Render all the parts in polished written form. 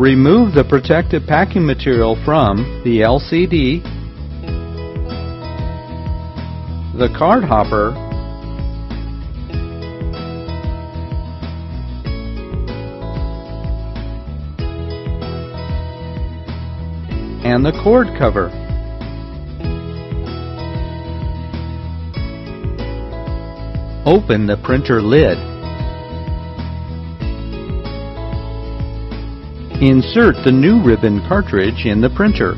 Remove the protective packing material from the LCD, the card hopper, and the cord cover. Open the printer lid. Insert the new ribbon cartridge in the printer.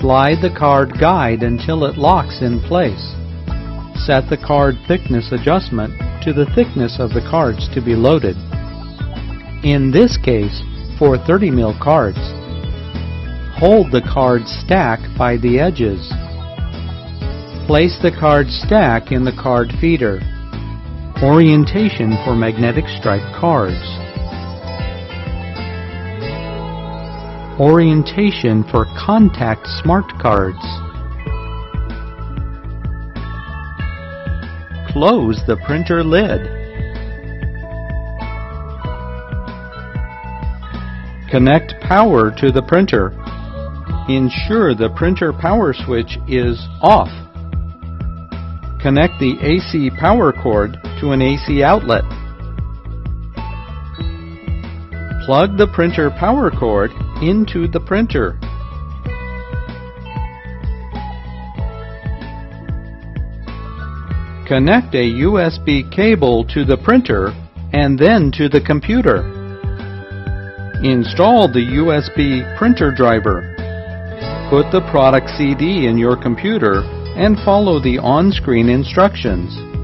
Slide the card guide until it locks in place. Set the card thickness adjustment to the thickness of the cards to be loaded. In this case, for 30 mil cards. Hold the card stack by the edges. Place the card stack in the card feeder. Orientation for magnetic stripe cards. Orientation for contact smart cards. Close the printer lid. Connect power to the printer. Ensure the printer power switch is off. Connect the AC power cord to an AC outlet. Plug the printer power cord into the printer. Connect a USB cable to the printer and then to the computer. Install the USB printer driver. Put the product CD in your computer and follow the on-screen instructions.